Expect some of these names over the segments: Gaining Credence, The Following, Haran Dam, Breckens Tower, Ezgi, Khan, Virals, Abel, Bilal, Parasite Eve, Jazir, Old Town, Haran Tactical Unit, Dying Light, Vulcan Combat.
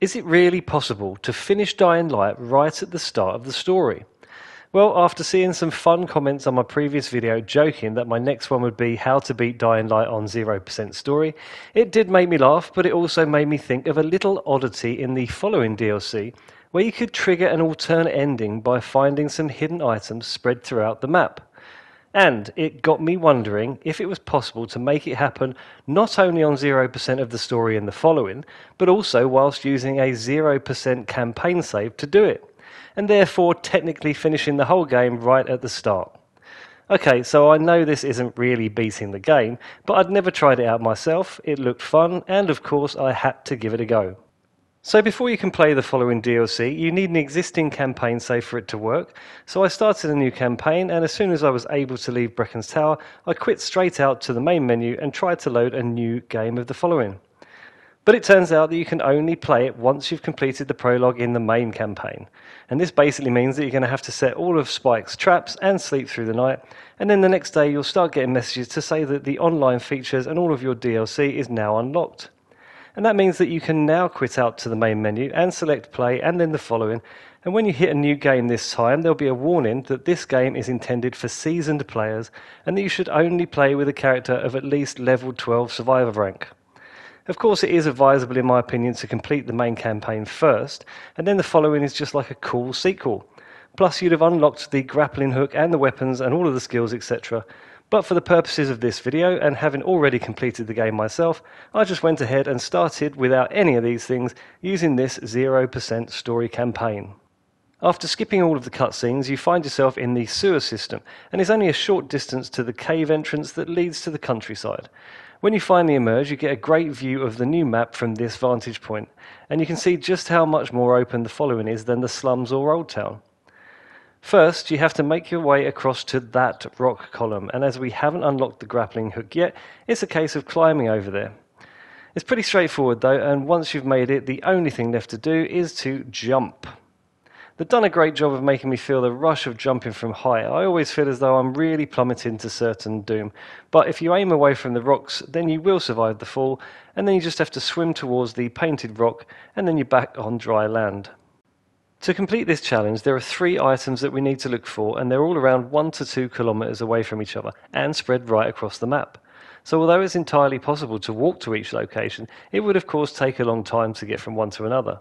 Is it really possible to finish Dying Light right at the start of the story? Well, after seeing some fun comments on my previous video joking that my next one would be how to beat Dying Light on 0% story, it did make me laugh, but it also made me think of a little oddity in the following DLC, where you could trigger an alternate ending by finding some hidden items spread throughout the map. And it got me wondering if it was possible to make it happen not only on 0% of the story in the following, but also whilst using a 0% campaign save to do it, and therefore technically finishing the whole game right at the start. Okay, so I know this isn't really beating the game, but I'd never tried it out myself, it looked fun, and of course I had to give it a go. So before you can play the following DLC, you need an existing campaign save for it to work, so I started a new campaign, and as soon as I was able to leave Breckens Tower, I quit straight out to the main menu and tried to load a new game of the following. But it turns out that you can only play it once you've completed the prologue in the main campaign, and this basically means that you're going to have to set all of Spike's traps and sleep through the night, and then the next day you'll start getting messages to say that the online features and all of your DLC is now unlocked. And that means that you can now quit out to the main menu and select play and then the following, and when you hit a new game this time there'll be a warning that this game is intended for seasoned players and that you should only play with a character of at least level 12 survivor rank. Of course it is advisable in my opinion to complete the main campaign first, and then the following is just like a cool sequel. Plus you'd have unlocked the grappling hook and the weapons and all of the skills etc. But for the purposes of this video, and having already completed the game myself, I just went ahead and started without any of these things using this 0% story campaign. After skipping all of the cutscenes, you find yourself in the sewer system, and it's only a short distance to the cave entrance that leads to the countryside. When you finally emerge, you get a great view of the new map from this vantage point, and you can see just how much more open the following is than the slums or Old Town. First, you have to make your way across to that rock column, and as we haven't unlocked the grappling hook yet, it's a case of climbing over there. It's pretty straightforward though, and once you've made it, the only thing left to do is to jump. They've done a great job of making me feel the rush of jumping from height. I always feel as though I'm really plummeting to certain doom, but if you aim away from the rocks, then you will survive the fall, and then you just have to swim towards the painted rock, and then you're back on dry land. To complete this challenge, there are three items that we need to look for, and they're all around 1 to 2 kilometers away from each other and spread right across the map. So although it's entirely possible to walk to each location, it would of course take a long time to get from one to another.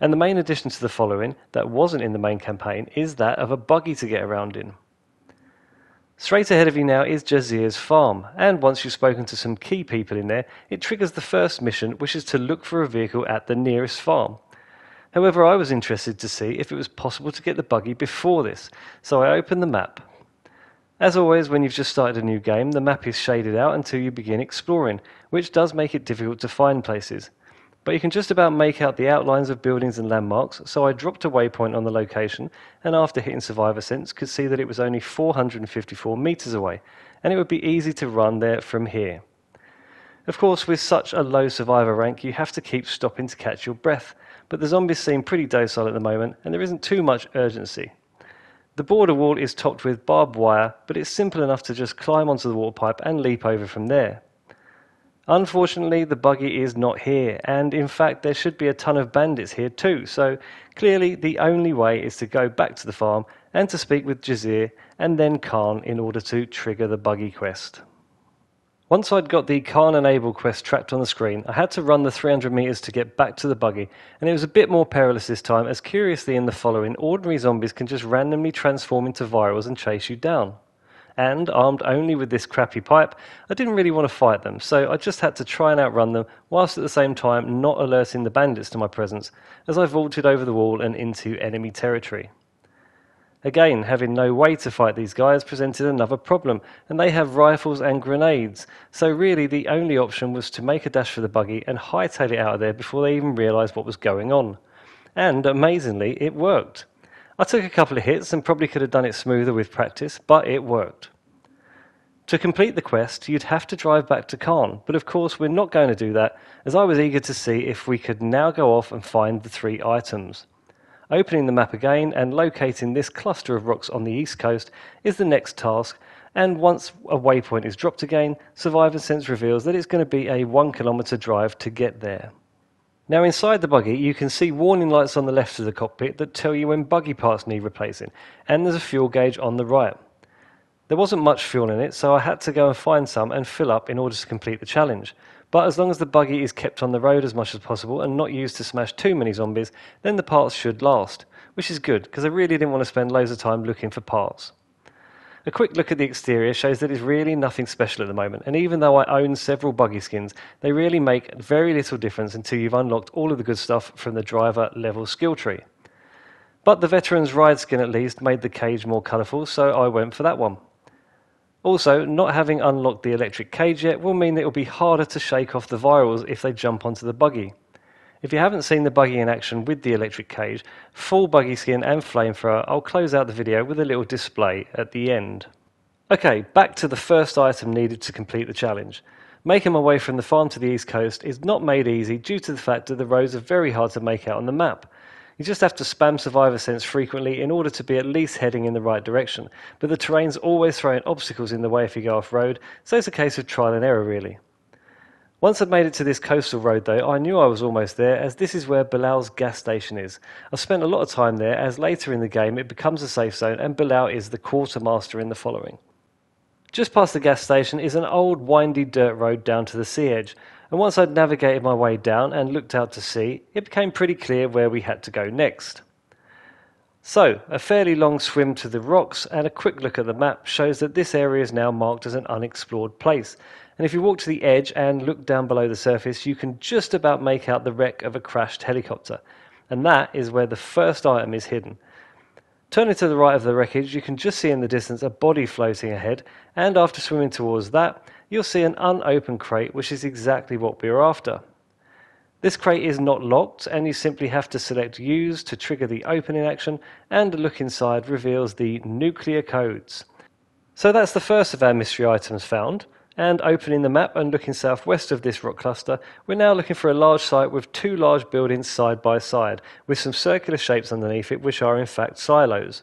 And the main addition to the following that wasn't in the main campaign is that of a buggy to get around in. Straight ahead of you now is Jazir's farm, and once you've spoken to some key people in there, it triggers the first mission, which is to look for a vehicle at the nearest farm. However, I was interested to see if it was possible to get the buggy before this, so I opened the map. As always, when you've just started a new game, the map is shaded out until you begin exploring, which does make it difficult to find places. But you can just about make out the outlines of buildings and landmarks, so I dropped a waypoint on the location, and after hitting Survivor Sense, could see that it was only 454 meters away, and it would be easy to run there from here. Of course, with such a low survivor rank, you have to keep stopping to catch your breath, but the zombies seem pretty docile at the moment, and there isn't too much urgency. The border wall is topped with barbed wire, but it's simple enough to just climb onto the water pipe and leap over from there. Unfortunately, the buggy is not here, and in fact there should be a ton of bandits here too, so clearly the only way is to go back to the farm and to speak with Jazir and then Khan in order to trigger the buggy quest. Once I'd got the Khan Enable quest tracked on the screen, I had to run the 300 meters to get back to the buggy, and it was a bit more perilous this time, as curiously in the following, ordinary zombies can just randomly transform into virals and chase you down. And, armed only with this crappy pipe, I didn't really want to fight them, so I just had to try and outrun them, whilst at the same time not alerting the bandits to my presence, as I vaulted over the wall and into enemy territory. Again, having no way to fight these guys presented another problem, and they have rifles and grenades, so really the only option was to make a dash for the buggy and hightail it out of there before they even realised what was going on. And, amazingly, it worked. I took a couple of hits and probably could have done it smoother with practice, but it worked. To complete the quest, you'd have to drive back to Khan, but of course we're not going to do that, as I was eager to see if we could now go off and find the three items. Opening the map again and locating this cluster of rocks on the east coast is the next task, and once a waypoint is dropped again, Survivor Sense reveals that it's going to be a 1 kilometer drive to get there. Now inside the buggy, you can see warning lights on the left of the cockpit that tell you when buggy parts need replacing, and there's a fuel gauge on the right. There wasn't much fuel in it, so I had to go and find some and fill up in order to complete the challenge. But as long as the buggy is kept on the road as much as possible and not used to smash too many zombies, then the parts should last, which is good, because I really didn't want to spend loads of time looking for parts. A quick look at the exterior shows that it's really nothing special at the moment, and even though I own several buggy skins, they really make very little difference until you've unlocked all of the good stuff from the driver level skill tree. But the veteran's ride skin at least made the cage more colourful, so I went for that one. Also, not having unlocked the electric cage yet will mean that it will be harder to shake off the virals if they jump onto the buggy. If you haven't seen the buggy in action with the electric cage, full buggy skin and flamethrower, I'll close out the video with a little display at the end. Okay, back to the first item needed to complete the challenge. Making my way from the farm to the east coast is not made easy due to the fact that the roads are very hard to make out on the map. You just have to spam Survivor Sense frequently in order to be at least heading in the right direction, but the terrain's always throwing obstacles in the way if you go off-road, so it's a case of trial and error really. Once I'd made it to this coastal road though, I knew I was almost there, as this is where Bilal's gas station is. I've spent a lot of time there, as later in the game it becomes a safe zone and Bilal is the quartermaster in The Following. Just past the gas station is an old windy dirt road down to the sea edge, and once I'd navigated my way down and looked out to sea, it became pretty clear where we had to go next. So, a fairly long swim to the rocks and a quick look at the map shows that this area is now marked as an unexplored place. And if you walk to the edge and look down below the surface, you can just about make out the wreck of a crashed helicopter. And that is where the first item is hidden. Turning to the right of the wreckage, you can just see in the distance a body floating ahead, and after swimming towards that, you'll see an unopened crate, which is exactly what we are after. This crate is not locked, and you simply have to select Use to trigger the opening action, and a look inside reveals the nuclear codes. So that's the first of our mystery items found. And opening the map and looking southwest of this rock cluster, we're now looking for a large site with two large buildings side by side, with some circular shapes underneath it which are in fact silos.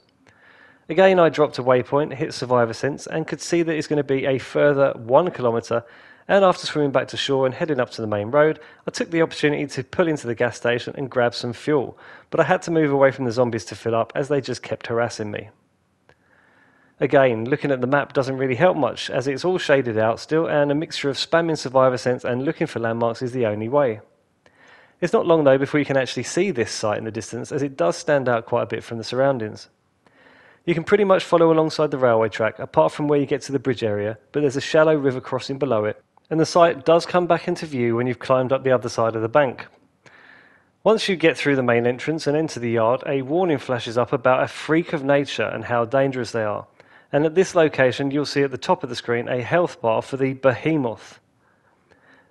Again I dropped a waypoint, hit Survivor Sense and could see that it's going to be a further 1 kilometre, and after swimming back to shore and heading up to the main road, I took the opportunity to pull into the gas station and grab some fuel, but I had to move away from the zombies to fill up as they just kept harassing me. Again, looking at the map doesn't really help much, as it's all shaded out still, and a mixture of spamming Survivor Sense and looking for landmarks is the only way. It's not long though before you can actually see this site in the distance, as it does stand out quite a bit from the surroundings. You can pretty much follow alongside the railway track, apart from where you get to the bridge area, but there's a shallow river crossing below it, and the site does come back into view when you've climbed up the other side of the bank. Once you get through the main entrance and enter the yard, a warning flashes up about a freak of nature and how dangerous they are. And at this location you'll see at the top of the screen a health bar for the behemoth.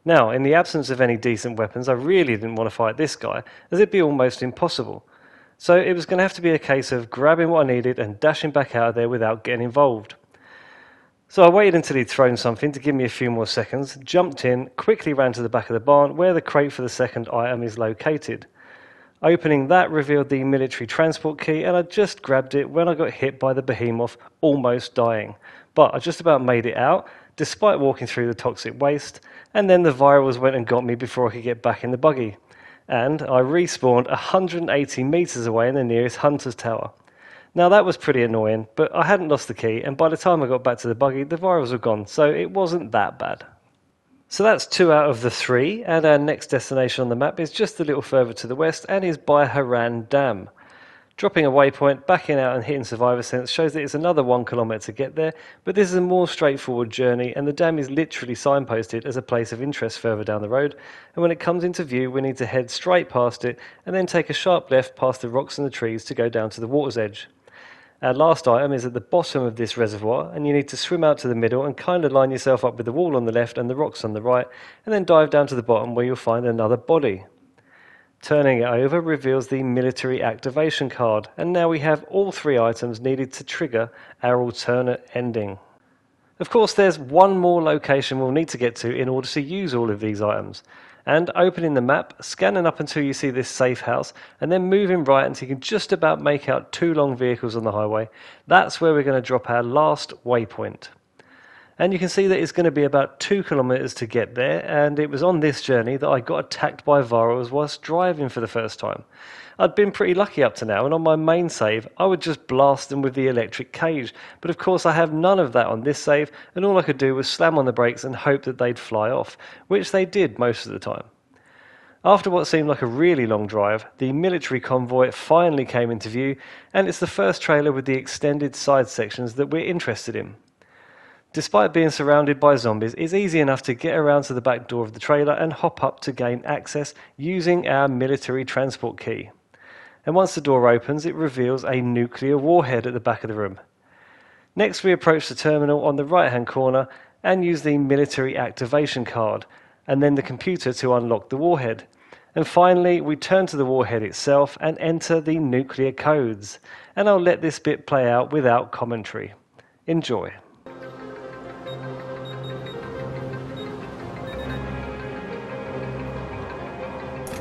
Now, in the absence of any decent weapons, I really didn't want to fight this guy, as it'd be almost impossible. So it was going to have to be a case of grabbing what I needed and dashing back out of there without getting involved. So I waited until he'd thrown something to give me a few more seconds, jumped in, quickly ran to the back of the barn where the crate for the second item is located. Opening that revealed the military transport key, and I just grabbed it when I got hit by the behemoth, almost dying. But I just about made it out, despite walking through the toxic waste, and then the virals went and got me before I could get back in the buggy. And I respawned 180 metres away in the nearest hunter's tower. Now that was pretty annoying, but I hadn't lost the key, and by the time I got back to the buggy, the virals were gone, so it wasn't that bad. So that's 2 out of the 3, and our next destination on the map is just a little further to the west and is by Haran Dam. Dropping a waypoint, backing out and hitting Survivor Sense shows that it's another 1 kilometre to get there, but this is a more straightforward journey and the dam is literally signposted as a place of interest further down the road, and when it comes into view we need to head straight past it and then take a sharp left past the rocks and the trees to go down to the water's edge. Our last item is at the bottom of this reservoir, and you need to swim out to the middle and kind of line yourself up with the wall on the left and the rocks on the right, and then dive down to the bottom where you'll find another body. Turning it over reveals the military activation card, and now we have all 3 items needed to trigger our alternate ending. Of course there's one more location we'll need to get to in order to use all of these items. And opening the map, scanning up until you see this safe house, and then moving right until you can just about make out 2 long vehicles on the highway. That's where we're going to drop our last waypoint. And you can see that it's going to be about 2 kilometers to get there, and it was on this journey that I got attacked by virals whilst driving for the first time. I'd been pretty lucky up to now, and on my main save I would just blast them with the electric cage, but of course I have none of that on this save, and all I could do was slam on the brakes and hope that they'd fly off, which they did most of the time. After what seemed like a really long drive, the military convoy finally came into view, and it's the first trailer with the extended side sections that we're interested in. Despite being surrounded by zombies, it's easy enough to get around to the back door of the trailer and hop up to gain access using our military transport key. And once the door opens, it reveals a nuclear warhead at the back of the room. Next, we approach the terminal on the right-hand corner and use the military activation card, and then the computer to unlock the warhead. And finally, we turn to the warhead itself and enter the nuclear codes. And I'll let this bit play out without commentary. Enjoy.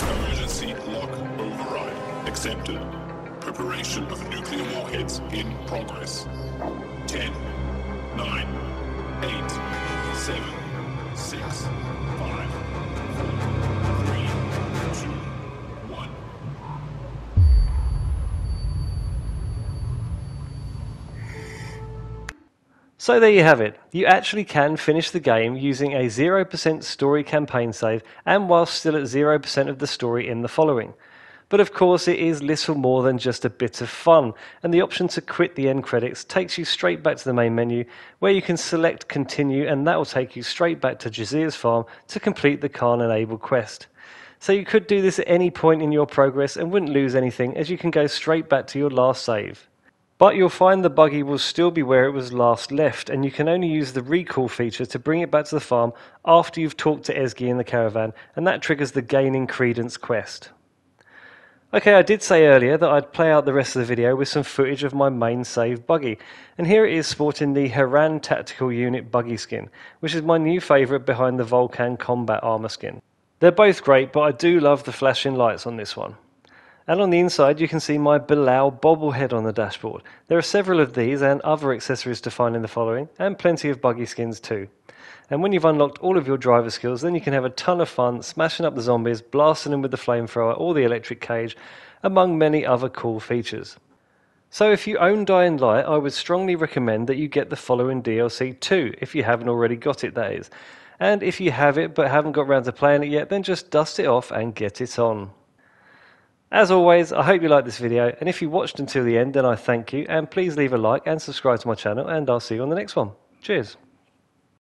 Emergency lock override accepted. Preparation of nuclear warheads in progress. 10, 9, 8, 7, 6, 5, 4, 3, 2, 1. So there you have it. You actually can finish the game using a 0% story campaign save and whilst still at 0% of the story in The Following. But of course it is little more than just a bit of fun, and the option to quit the end credits takes you straight back to the main menu where you can select continue, and that will take you straight back to Jazir's farm to complete the Khan and Abel quest. So you could do this at any point in your progress and wouldn't lose anything, as you can go straight back to your last save. But you'll find the buggy will still be where it was last left, and you can only use the recall feature to bring it back to the farm after you've talked to Ezgi in the caravan, and that triggers the Gaining Credence quest. Okay, I did say earlier that I'd play out the rest of the video with some footage of my main save buggy, and here it is sporting the Haran Tactical Unit buggy skin, which is my new favourite behind the Vulcan Combat armour skin. They're both great, but I do love the flashing lights on this one. And on the inside you can see my Bilal bobblehead on the dashboard. There are several of these and other accessories to find in The Following, and plenty of buggy skins too. And when you've unlocked all of your driver skills, then you can have a ton of fun smashing up the zombies, blasting them with the flamethrower or the electric cage, among many other cool features. So if you own Dying Light, I would strongly recommend that you get The Following DLC too, if you haven't already got it, that is. And if you have it but haven't got round to playing it yet, then just dust it off and get it on. As always, I hope you liked this video, and if you watched until the end, then I thank you, and please leave a like and subscribe to my channel, and I'll see you on the next one. Cheers!